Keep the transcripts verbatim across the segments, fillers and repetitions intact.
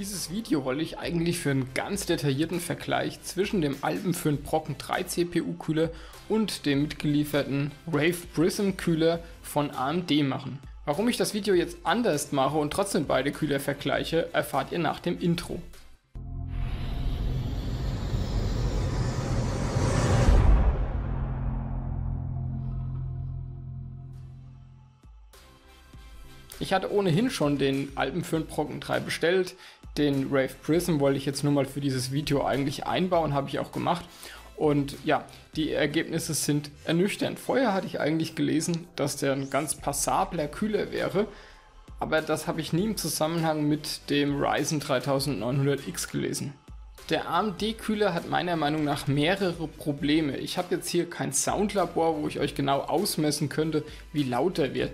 Dieses Video wollte ich eigentlich für einen ganz detaillierten Vergleich zwischen dem Alpenföhn Brocken drei C P U Kühler und dem mitgelieferten Wraith Prism Kühler von A M D machen. Warum ich das Video jetzt anders mache und trotzdem beide Kühler vergleiche, erfahrt ihr nach dem Intro. Ich hatte ohnehin schon den Alpenföhn Brocken drei bestellt, den Wraith Prism wollte ich jetzt nur mal für dieses Video eigentlich einbauen, habe ich auch gemacht. Und ja, die Ergebnisse sind ernüchternd. Vorher hatte ich eigentlich gelesen, dass der ein ganz passabler Kühler wäre, aber das habe ich nie im Zusammenhang mit dem Ryzen neununddreißig hundert X gelesen. Der A M D-Kühler hat meiner Meinung nach mehrere Probleme. Ich habe jetzt hier kein Soundlabor, wo ich euch genau ausmessen könnte, wie laut er wird.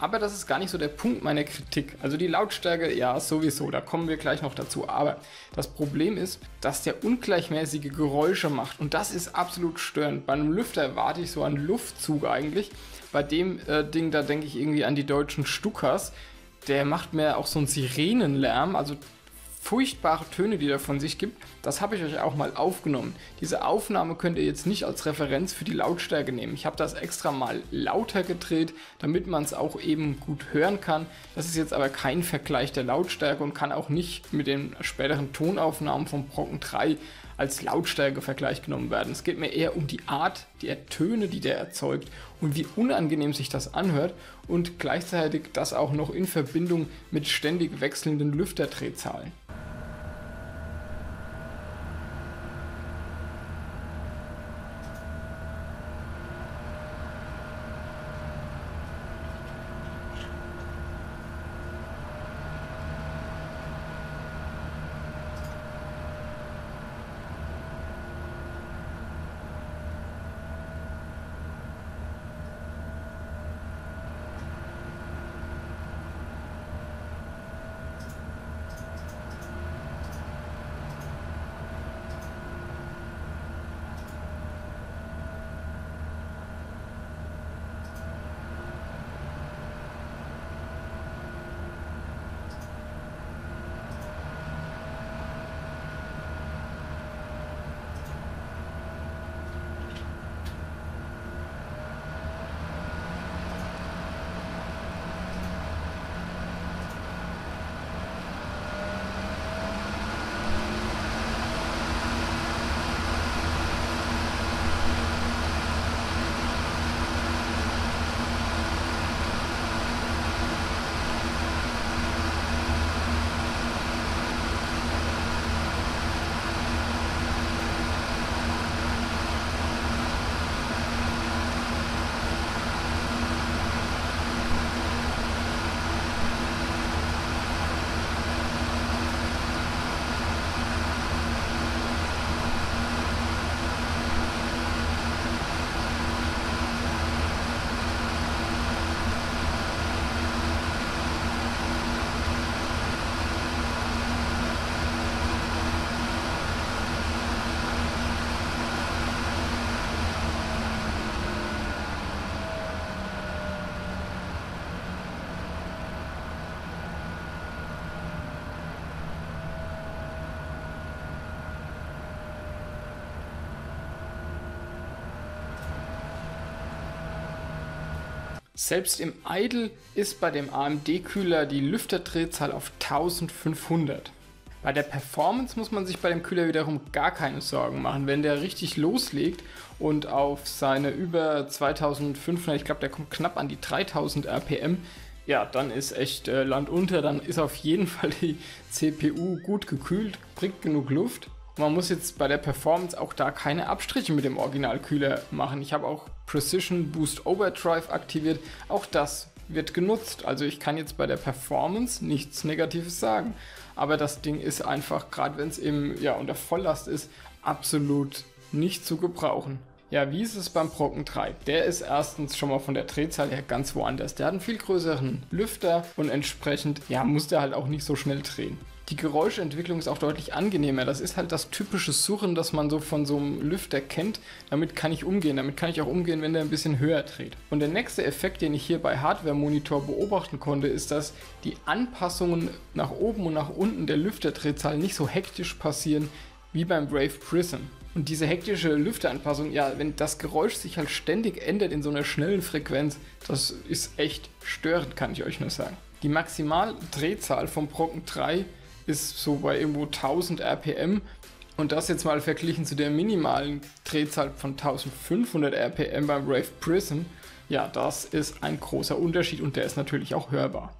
Aber das ist gar nicht so der Punkt meiner Kritik. Also die Lautstärke, ja sowieso, da kommen wir gleich noch dazu. Aber das Problem ist, dass der ungleichmäßige Geräusche macht und das ist absolut störend. Bei einem Lüfter warte ich so einen Luftzug eigentlich. Bei dem äh, Ding, da denke ich irgendwie an die deutschen Stuckers. Der macht mir auch so einen Sirenenlärm, also furchtbare Töne, die er von sich gibt. Das habe ich euch auch mal aufgenommen. Diese Aufnahme könnt ihr jetzt nicht als Referenz für die Lautstärke nehmen. Ich habe das extra mal lauter gedreht, damit man es auch eben gut hören kann. Das ist jetzt aber kein Vergleich der Lautstärke und kann auch nicht mit den späteren Tonaufnahmen vom Brocken drei als Lautstärkevergleich genommen werden. Es geht mir eher um die Art der Töne, die der erzeugt und wie unangenehm sich das anhört und gleichzeitig das auch noch in Verbindung mit ständig wechselnden Lüfterdrehzahlen. Selbst im Idle ist bei dem A M D-Kühler die Lüfterdrehzahl auf eintausendfünfhundert. Bei der Performance muss man sich bei dem Kühler wiederum gar keine Sorgen machen. Wenn der richtig loslegt und auf seine über zweitausendfünfhundert, ich glaube der kommt knapp an die dreitausend R P M, ja dann ist echt äh, Land unter, dann ist auf jeden Fall die C P U gut gekühlt, kriegt genug Luft. Man muss jetzt bei der Performance auch da keine Abstriche mit dem Originalkühler machen. Ich habe auch Precision Boost Overdrive aktiviert. Auch das wird genutzt. Also ich kann jetzt bei der Performance nichts Negatives sagen. Aber das Ding ist einfach, gerade wenn es eben ja, unter Volllast ist, absolut nicht zu gebrauchen. Ja, wie ist es beim Brocken drei? Der ist erstens schon mal von der Drehzahl her ganz woanders. Der hat einen viel größeren Lüfter und entsprechend ja, muss der halt auch nicht so schnell drehen. Die Geräuschentwicklung ist auch deutlich angenehmer. Das ist halt das typische Surren, das man so von so einem Lüfter kennt. Damit kann ich umgehen. Damit kann ich auch umgehen, wenn der ein bisschen höher dreht. Und der nächste Effekt, den ich hier bei Hardware Monitor beobachten konnte, ist, dass die Anpassungen nach oben und nach unten der Lüfterdrehzahl nicht so hektisch passieren wie beim Wraith Prism. Und diese hektische Lüfteranpassung, ja, wenn das Geräusch sich halt ständig ändert in so einer schnellen Frequenz, das ist echt störend, kann ich euch nur sagen. Die Maximaldrehzahl vom Brocken drei ist so bei irgendwo tausend R P M und das jetzt mal verglichen zu der minimalen Drehzahl von eintausendfünfhundert R P M beim Wraith Prism, ja, das ist ein großer Unterschied und der ist natürlich auch hörbar.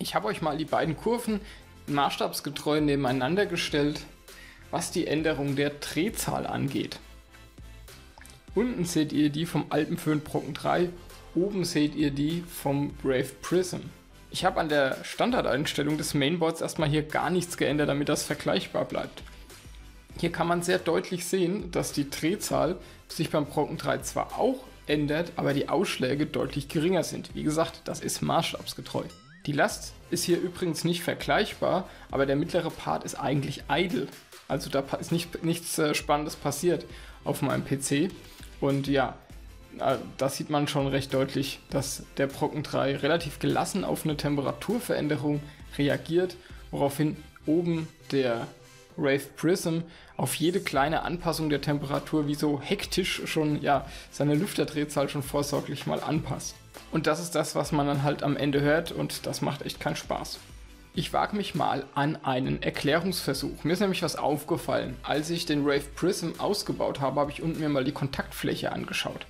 Ich habe euch mal die beiden Kurven maßstabsgetreu nebeneinander gestellt, was die Änderung der Drehzahl angeht. Unten seht ihr die vom Alpenföhn Brocken drei, oben seht ihr die vom Wraith Prism. Ich habe an der Standardeinstellung des Mainboards erstmal hier gar nichts geändert, damit das vergleichbar bleibt. Hier kann man sehr deutlich sehen, dass die Drehzahl sich beim Brocken drei zwar auch ändert, aber die Ausschläge deutlich geringer sind. Wie gesagt, das ist maßstabsgetreu. Die Last ist hier übrigens nicht vergleichbar, aber der mittlere Part ist eigentlich idle. Also da ist nicht, nichts Spannendes passiert auf meinem P C. Und ja, das sieht man schon recht deutlich, dass der Brocken drei relativ gelassen auf eine Temperaturveränderung reagiert, woraufhin oben der Wraith Prism auf jede kleine Anpassung der Temperatur wie so hektisch schon ja, seine Lüfterdrehzahl schon vorsorglich mal anpasst. Und das ist das, was man dann halt am Ende hört und das macht echt keinen Spaß. Ich wage mich mal an einen Erklärungsversuch. Mir ist nämlich was aufgefallen. Als ich den Wraith Prism ausgebaut habe, habe ich unten mir mal die Kontaktfläche angeschaut.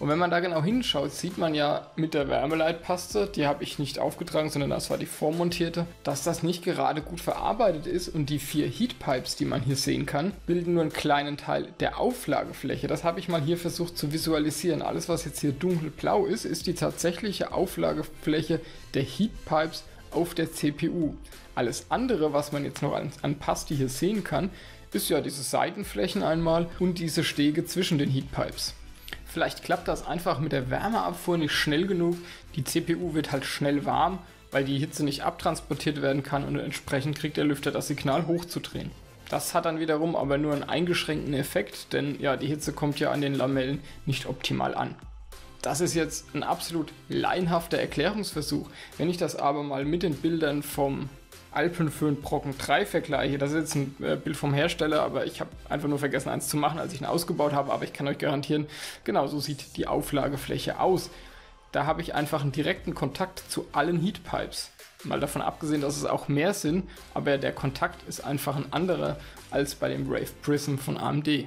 Und wenn man da genau hinschaut, sieht man ja mit der Wärmeleitpaste, die habe ich nicht aufgetragen, sondern das war die vormontierte, dass das nicht gerade gut verarbeitet ist und die vier Heatpipes, die man hier sehen kann, bilden nur einen kleinen Teil der Auflagefläche. Das habe ich mal hier versucht zu visualisieren. Alles, was jetzt hier dunkelblau ist, ist die tatsächliche Auflagefläche der Heatpipes auf der C P U. Alles andere, was man jetzt noch an, an Pasti hier sehen kann, ist ja diese Seitenflächen einmal und diese Stege zwischen den Heatpipes. Vielleicht klappt das einfach mit der Wärmeabfuhr nicht schnell genug. Die C P U wird halt schnell warm, weil die Hitze nicht abtransportiert werden kann und entsprechend kriegt der Lüfter das Signal hochzudrehen. Das hat dann wiederum aber nur einen eingeschränkten Effekt, denn ja, die Hitze kommt ja an den Lamellen nicht optimal an. Das ist jetzt ein absolut laienhafter Erklärungsversuch. Wenn ich das aber mal mit den Bildern vom Alpenföhn Brocken drei vergleiche. Das ist jetzt ein Bild vom Hersteller, aber ich habe einfach nur vergessen, eins zu machen, als ich ihn ausgebaut habe. Aber ich kann euch garantieren, genau so sieht die Auflagefläche aus. Da habe ich einfach einen direkten Kontakt zu allen Heatpipes. Mal davon abgesehen, dass es auch mehr sind, aber der Kontakt ist einfach ein anderer als bei dem Wraith Prism von A M D.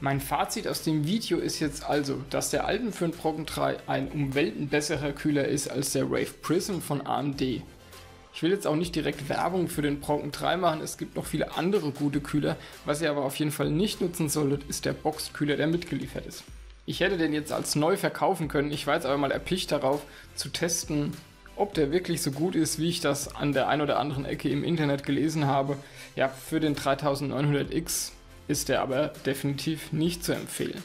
Mein Fazit aus dem Video ist jetzt also, dass der Alpenföhn Brocken drei ein um Welten besserer Kühler ist als der Wraith Prism von A M D. Ich will jetzt auch nicht direkt Werbung für den Brocken drei machen, es gibt noch viele andere gute Kühler. Was ihr aber auf jeden Fall nicht nutzen solltet, ist der Boxkühler, der mitgeliefert ist. Ich hätte den jetzt als neu verkaufen können, ich war jetzt aber mal erpicht darauf, zu testen, ob der wirklich so gut ist, wie ich das an der ein oder anderen Ecke im Internet gelesen habe. Ja, für den neununddreißig hundert X ist der aber definitiv nicht zu empfehlen.